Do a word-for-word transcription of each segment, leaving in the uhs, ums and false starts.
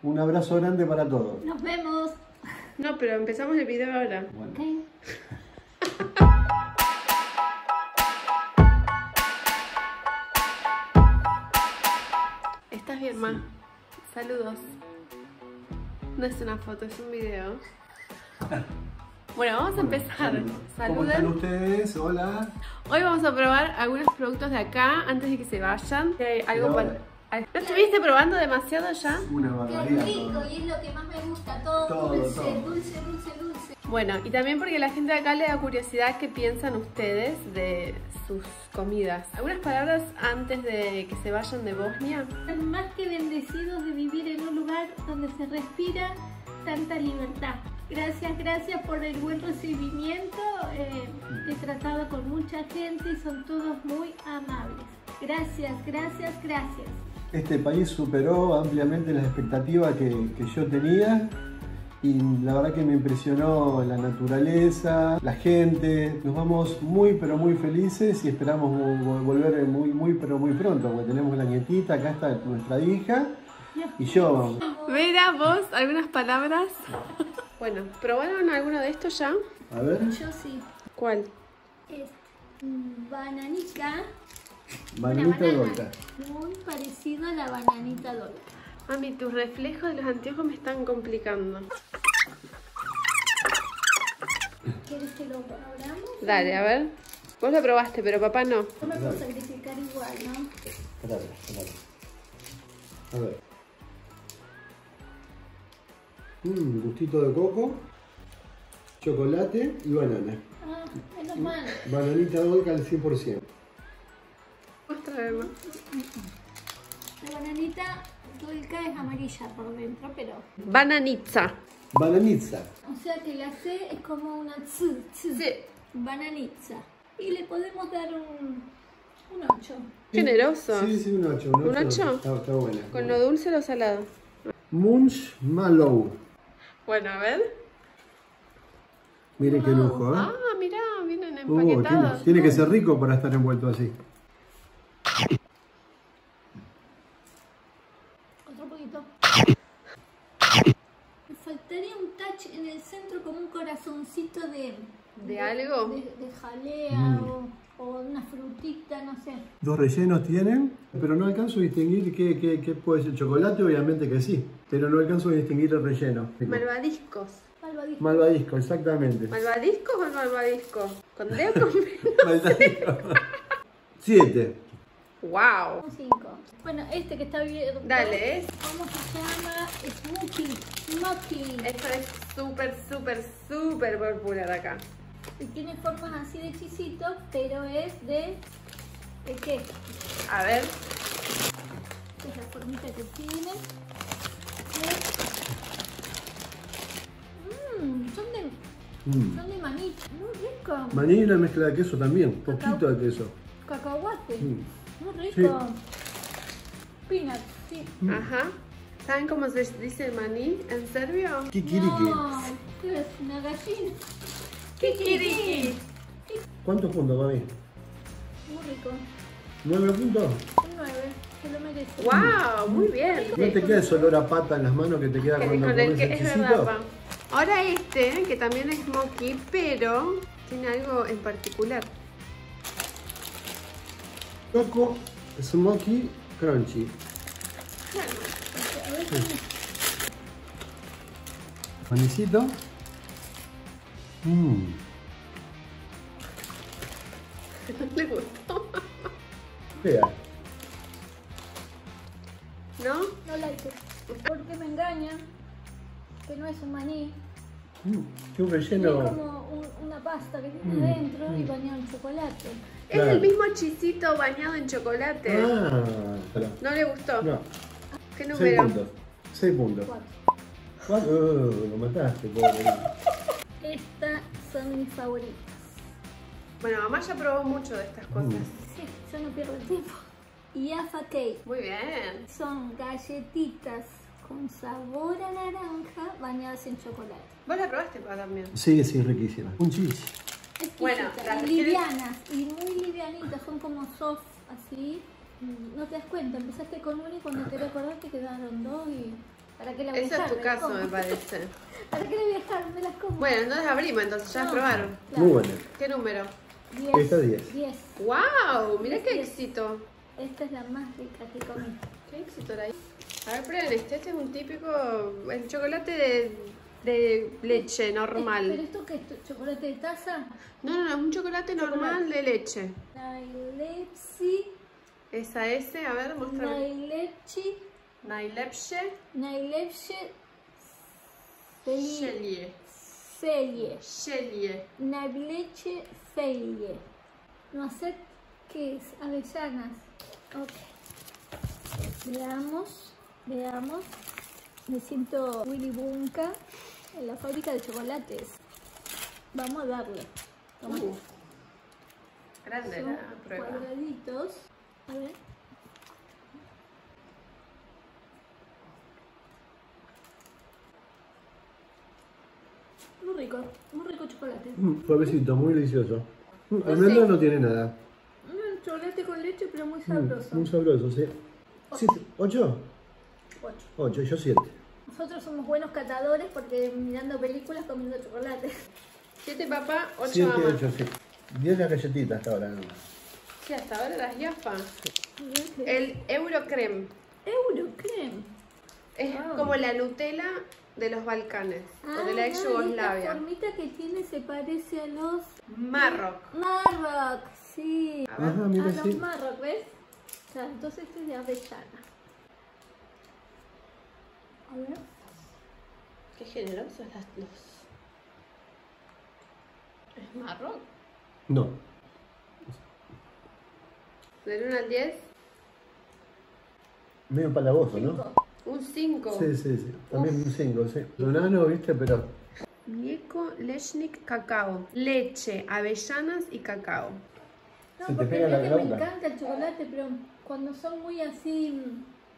Un abrazo grande para todos. Nos vemos. No, pero empezamos el video ahora. Bueno. Okay. ¿Estás bien, ma? Sí. Saludos. No es una foto, es un video. Bueno, vamos a empezar. Bueno, saludos. ¿Cómo están ustedes? Hola. Hoy vamos a probar algunos productos de acá antes de que se vayan. Hay algo para... ¿Lo estuviste probando demasiado ya? Una barbaridad. Qué rico, todo. Y es lo que más me gusta, todo, todo dulce, todo. dulce, dulce, dulce. Bueno, y también porque la gente de acá le da curiosidad qué piensan ustedes de sus comidas. ¿Algunas palabras antes de que se vayan de Bosnia? Están más que bendecidos de vivir en un lugar donde se respira tanta libertad. Gracias, gracias por el buen recibimiento. Eh, he tratado con mucha gente y son todos muy amables. Gracias, gracias, gracias. Este país superó ampliamente las expectativas que, que yo tenía y la verdad que me impresionó la naturaleza, la gente. Nos vamos muy pero muy felices y esperamos volver muy muy pero muy pronto porque tenemos la nietita, acá está nuestra hija y yo. Vera, vos, ¿algunas palabras? Bueno, ¿probaron alguno de estos ya? A ver. Yo sí. ¿Cuál? Este, bananica. Bananita Cocta. Muy parecido a la bananita Cocta. Mami, tus reflejos de los anteojos me están complicando. ¿Quieres que lo abramos? Dale, a ver. Vos lo probaste, pero papá no. No me puedo sacrificar igual, ¿no? Espera, espera. A ver. Mmm, gustito de coco, chocolate y banana. Ah, menos mal. Bananita Cocta al cien por ciento. La bananita dulca es amarilla por dentro, pero... Bananitza. Bananitza. O sea que la C es como una tz, tz. Sí. Bananitza. Y le podemos dar un, un ocho. Generoso. Sí, sí, un ocho. ¿Un ocho? Está, está buena. ¿Con bueno. lo dulce o lo salado? Munch Malou. Bueno, a ver. Mire wow. qué lujo, ¿eh? Ah, mirá, vienen empaquetados. Uh, tiene, tiene que ser rico para estar envuelto así. Otro poquito. Me faltaría un touch en el centro como un corazoncito de... ¿De, de algo? De, de jalea mm. o, o una frutita, no sé. Dos rellenos tienen, pero no alcanzo a distinguir qué, qué, qué puede ser. Chocolate, obviamente que sí, pero no alcanzo a distinguir el relleno. Malvadiscos. Malvadisco. Malvadisco, exactamente. ¿Malvadiscos o malvadisco? Con D o con B. Siete. Wow. cinco. Bueno, este que está abierto. Dale. ¿Cómo se llama? Smokey. Smokey. Esto es súper, súper, súper popular acá. Y tiene formas así de chisitos, pero es de... ¿De qué? A ver. Esta es la formita que tiene. Mmm, son de... Mm. Son de maní. Muy rico. Maní y una mezcla de queso también. Poquito de queso. Cacahuate. Mm. Muy rico. Sí. Peanuts, sí. Ajá. ¿Saben cómo se dice maní en serbio? Kikiriki. No, es una gallina. Kikiriki. ¿Cuántos puntos, mami? Muy rico. ¿Nueve puntos? Nueve. Se lo merece. ¡Wow! Muy bien. No te queda ese olor a pata en las manos que te queda cuando comes el quesito. Es verdad, pa. Ahora este, que también es mochi, pero tiene algo en particular. Coco, Smoky, Crunchy. Manicito. Mmm. ¿Le gustó? Vea. ¿No? No like. Porque me engaña. Que no es un maní. Mm, que un relleno. Es como un, una pasta que tiene mm, adentro mm. y bañado en chocolate. Claro. Es el mismo chisito bañado en chocolate. Ah, claro. ¿No le gustó? No. ¿Qué número? Seis puntos. Seis puntos. Cuatro. Oh, lo mataste, pobre. Estas son mis favoritas. Bueno, mamá ya probó mucho de estas cosas. Mm. Sí, yo no pierdo el tiempo. Y Afa Cake. Muy bien. Son galletitas con sabor a naranja bañadas en chocolate. ¿Vos la probaste, pa, también? Sí, sí, riquísima. Un cheese. Exquisita, bueno, las livianas y muy livianitas, son como soft, así, no te das cuenta, empezaste con uno y cuando te recordaste quedaron dos y ¿Para qué la voy a dejar? Ese es tu caso, me parece. ¿Para qué la voy a dejar? Me las como. Bueno, entonces abrimos, entonces ya no, probaron. Claro. Muy buena. ¿Qué número? diez. Esta diez. diez. ¡Wow! Mirá qué diez. Éxito. Esta es la más rica que comí. Qué éxito la hice. A ver, prueben este. Este es un típico... el chocolate de... de leche normal. ¿Pero esto qué es? ¿Chocolate de taza? No, no, no, es un chocolate, chocolate normal de leche. Nailepsi. Esa es, a ver, muéstrame. Nailepsi. Nailepsi. Nailepsi. Celie. Celie. Celie. Nailepsi celie. No sé qué es, avellanas. Ok. Veamos, veamos. Me siento Willy Wonka en la fábrica de chocolates. Vamos a darle. Vamos. Uh, grande son la prueba. Cuadraditos. A ver. Muy rico, muy rico chocolate. Mm, suavecito, muy delicioso. Mm, al menos sí. No tiene nada. Mm, chocolate con leche, pero muy sabroso. Mm, muy sabroso, sí. Ocho. ¿Siete? ¿Ocho? Ocho. Ocho, yo siete. Nosotros somos buenos catadores porque mirando películas comiendo chocolate. Siete papá, ocho siete, mamá. Ocho, sí. Diez las galletitas hasta ahora. Sí, hasta ahora las gafas. Sí. El Eurocreme. Eurocreme. Es wow. Como la Nutella de los Balcanes. Ah, o de la ex Yugoslavia. La formita que tiene se parece a los... Marroc. Marroc, sí. A, ver. Ajá, mira, a los sí. Marroc, ¿ves? O sea, entonces este es de avellana. A ver. Qué generosos las dos. ¿Es marrón? No. ¿Del uno al diez? Medio palaboso, cinco. ¿No? Un cinco. Sí, sí, sí. También uf. Un cinco, sí. Donano, viste, pero... Mieco, lechnik, cacao. Leche, avellanas y cacao. No, se porque te pega la que me encanta el chocolate, pero cuando son muy así...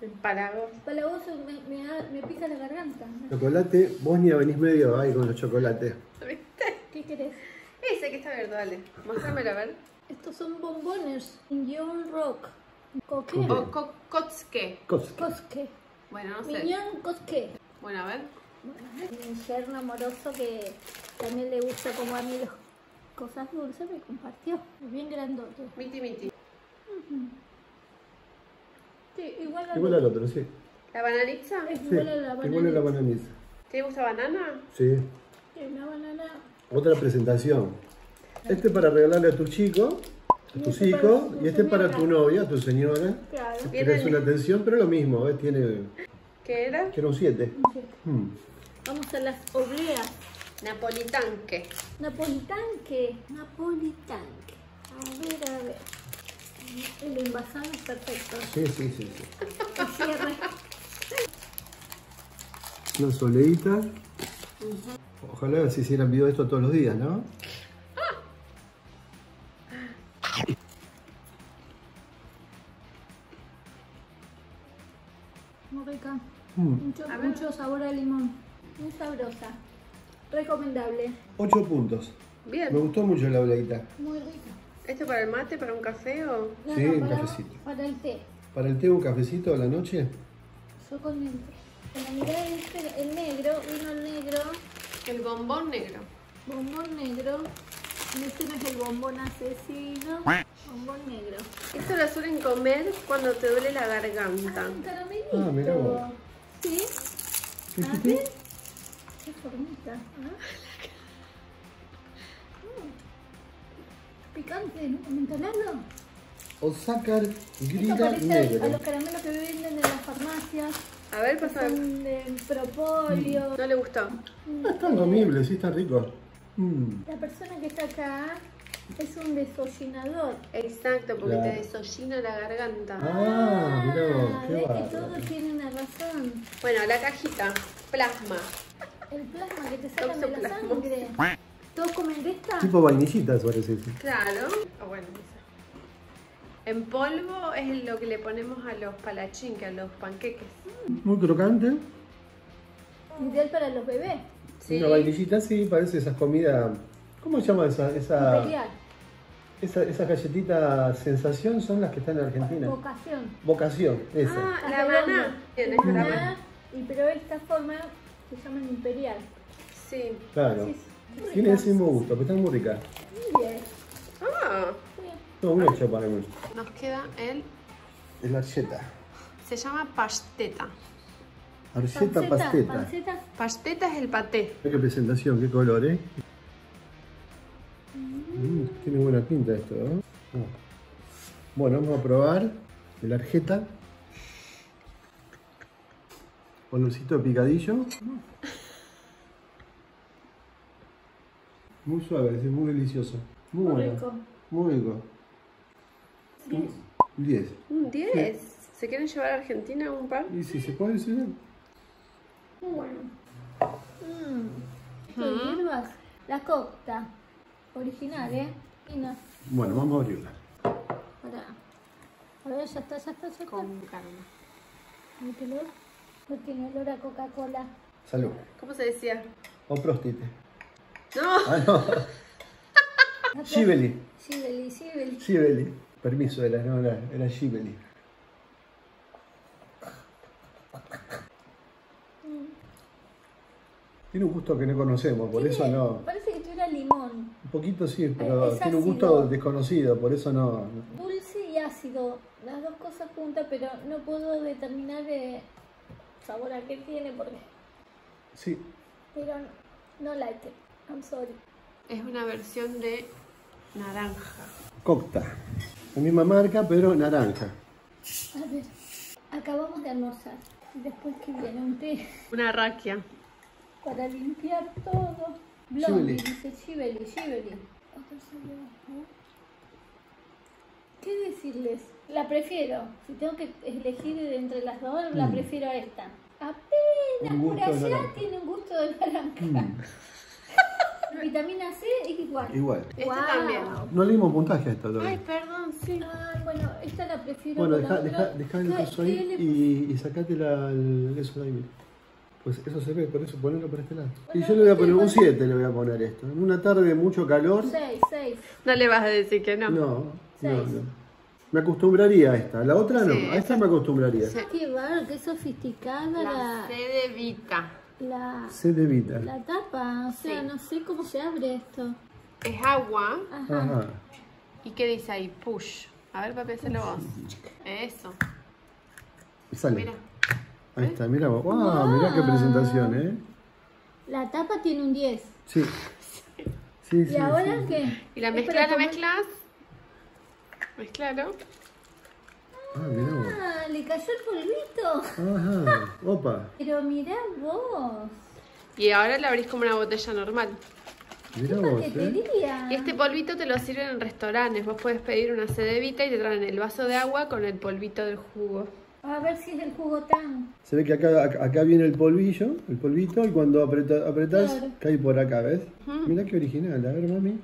El palagoso. El palagoso me, me, me pica la garganta. Chocolate, vos ni venís medio ahí con los chocolates. ¿Viste? ¿Qué querés? Ese que está abierto, dale. Mostrámelo, a ver. Estos son bombones. Indian rock. Coque. O co kotske. Kotske. Kotske. Bueno, no sé. Indian kotske. Bueno, a ver. Mi yerno amoroso que también le gusta como a mí las cosas dulces me compartió. Es bien grandote. Miti, miti. Uh -huh. Sí, igual al igual otro. Otro, sí. ¿La bananita? Es sí, igual a la bananita. Igual a la bananita. ¿Te gusta banana? Sí. Una banana. Otra presentación. Este para regalarle a tu chico, a tu este hijo, y este señora. Para tu novia, a tu señora. Claro. Si querés una atención, pero lo mismo, ¿ves? Tiene... ¿Qué era? Que era un siete. Hmm. Vamos a las obleas. Napolitanque. Napolitanque. Napolitanque. A ver, a ver. El envasado es perfecto. Sí, sí, sí. Sí. El cierre. Una soleita. Uh-huh. Ojalá se hicieran video de esto todos los días, ¿no? Ah. Muy rica. Mm. Mucho, mucho sabor a limón. Muy sabrosa. Recomendable. ocho puntos. Bien. Me gustó mucho la oleita. Muy rica. ¿Esto para el mate, para un café o...? No, sí, no, un para, cafecito. Para el té. ¿Para el té un cafecito a la noche? Yo con el té. Con la mirada este, el negro, vino el negro. El bombón negro. Bombón negro. Este no es el bombón asesino. Bombón negro. Esto lo suelen comer cuando te duele la garganta. Ah, un caramelito. Ah, mirá vos. ¿Sí? ¿Sí? A ver. Qué formita, ¿no? Picante, ¿no? ¿Mentalano? Osaka grilla negra. A los caramelos que venden en las farmacias. A ver, pasa. De propóleo. Mm. No le gustó. Mm. No, está comible, sí, está rico. Mm. La persona que está acá es un desollinador. Exacto, porque la... te desollina la garganta. Ah, mirá, qué va. Que todo tiene una razón. Bueno, la cajita. Plasma. El plasma que te sacan de la sangre. ¿Todos comen de esta? Tipo vainillitas, parece. Claro. Oh, bueno, en polvo es lo que le ponemos a los palachinques, a los panqueques. Muy crocante. Ideal para los bebés. Sí. Una vainillita, sí, parece esas comidas... ¿Cómo se llama esa? Esa esa, esa galletita sensación son las que están en Argentina. Vocación. Vocación, esa. Ah, la banana. Y pero esta forma se llama imperial. Sí. Claro. Tiene ese mismo gusto, pero está muy rica. Muy bien. Ah. No, una hecha para mí. Nos queda el... el archeta. Se llama pasteta. Archeta, pasteta. Panceta. Pasteta es el paté. Qué presentación, qué color, ¿eh? Mm. Mm, tiene buena pinta esto, ¿eh? Oh. Bueno, vamos a probar el arjeta. Olorcito de picadillo. Muy suave, es muy delicioso. Muy, muy bueno. Rico. Muy rico. diez. Un diez. ¿Un diez? Sí. ¿Se quieren llevar a Argentina un par? Y si se puede, sí. Muy bueno. Mm. ¿Qué ¿Mm? hierbas? La cocta. Original, ¿eh? Y no. Bueno, vamos a abrirla. Ahora. A ver, ya está, ya está, ya está. Con calma. ¿Tiene olor? No tiene olor a Coca-Cola. Salud. ¿Cómo se decía? O prostite. ¡No! Ah, no. Gibeli. Gibeli, Gibeli. Gibeli. Permiso, era, no, era, era Gibeli. Mm. Tiene un gusto que no conocemos, por tiene, eso no... Parece que tuviera limón. Un poquito sí, pero es tiene ácido. Un gusto desconocido, por eso no... Dulce y ácido, las dos cosas juntas, pero no puedo determinar el sabor a qué tiene, porque... Sí. Pero no, no like it, I'm sorry. Es una versión de naranja. Cocta. La misma marca, pero naranja. A ver, acabamos de almorzar. Después que viene un té. Una raquia. Para limpiar todo. Blondie, dice Gibeli, Gibeli. ¿Qué decirles? La prefiero. Si tengo que elegir entre las dos, mm. la prefiero a esta. Apenas por allá tiene un gusto de naranja. Mm. Vitamina C es igual. Igual. Este wow. también. No le dimos puntaje a esta todavía. Ay, perdón, sí. Ay, bueno, esta la prefiero. Bueno, deja, deja, deja el coso ahí y, y sacate la, el, eso de ahí. Pues eso se ve, por eso ponelo por este lado. Bueno, y yo le voy a poner un siete, le voy a poner esto. En una tarde de mucho calor. seis, seis. No le vas a decir que no. No, seis. No, no. Me acostumbraría a esta, la otra no. Sí, a esta sí. me acostumbraría. Sí. Qué bárbaro, qué sofisticada la... La Cedevita. La, Cedevita. La tapa, o sea, sí. no sé cómo se abre esto. Es agua. Ajá. Ajá. ¿Y qué dice ahí? Push. A ver, papi, hacelo vos. Eso. Sale. Mira. Ahí ¿Eh? está, mira vos. Wow, wow. Mirá qué presentación, ¿eh? La tapa tiene un diez. Sí. sí. sí ¿Y sí, ahora sí. qué? ¿Y la mezcla, la mezclas? Mezclalo. Ah, mirá vos. Ah, le cayó el polvito. Ajá, opa. Pero mirá vos. Y ahora la abrís como una botella normal. Mirá ¿Qué vos, paquetería? ¿Eh? Y este polvito te lo sirven en restaurantes. Vos podés pedir una Cedevita y te traen el vaso de agua con el polvito del jugo. A ver si es el jugo tan. Se ve que acá, acá viene el polvillo, el polvito, y cuando apretás, apretás claro. cae por acá, ¿ves? Uh -huh. Mirá qué original. A ver, mami.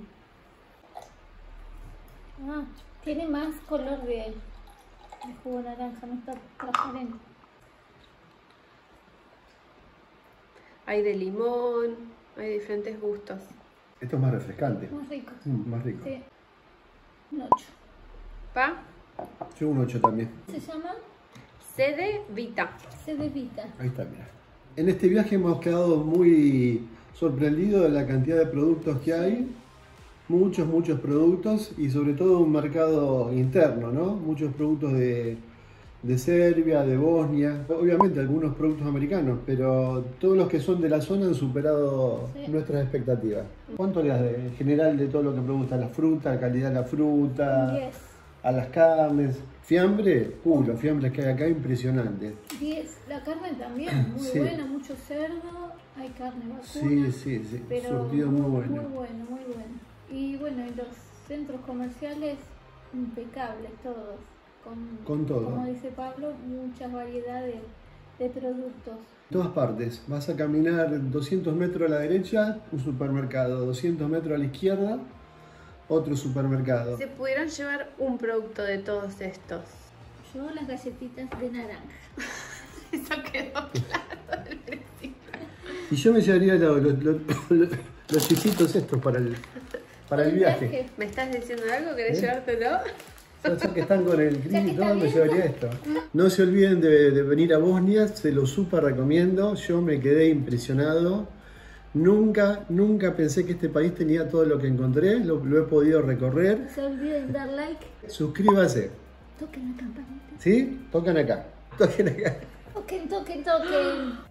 Ah, tiene más color de él. El jugo naranja no está transparente. Hay de limón, hay diferentes gustos. Esto es más refrescante. Más rico. Mm, más rico. Sí. Un ocho. ¿Pa? Yo un ocho también. ¿Se llama? Cedevita. Cedevita. Ahí está, mira. En este viaje hemos quedado muy sorprendidos de la cantidad de productos que hay. Muchos, muchos productos y sobre todo un mercado interno, ¿no? Muchos productos de, de Serbia, de Bosnia, obviamente algunos productos americanos, pero todos los que son de la zona han superado sí. nuestras expectativas. ¿Cuánto le das de, en general de todo lo que me gusta? La fruta, la calidad de la fruta, diez. A las carnes, fiambre, uh, los fiambres que hay acá impresionante. diez, la carne también, muy sí. buena, mucho cerdo, hay carne vacuna, sí, sí, sí. Pero surtido muy bueno. Muy bueno, muy bueno. Y bueno, y los centros comerciales impecables todos, con, con todo. Como dice Pablo, muchas variedades de productos. En todas partes, vas a caminar doscientos metros a la derecha, un supermercado, doscientos metros a la izquierda, otro supermercado. ¿Se pudieran llevar un producto de todos estos? Yo las galletitas de naranja. Eso quedó claro del principio. Y yo me llevaría los, los, los, los, los chichitos estos para el... Para el viaje. ¿Me estás diciendo algo? ¿Querés ¿Eh? llevártelo? Los que están con el gris y todo, me llevaría esto. No se olviden de, de venir a Bosnia, se lo súper recomiendo. Yo me quedé impresionado. Nunca, nunca pensé que este país tenía todo lo que encontré. Lo, lo he podido recorrer. No se olviden dar like. Suscríbase. Toquen la campanita. ¿Sí? Toquen acá. Toquen acá. Toquen, toquen, toquen.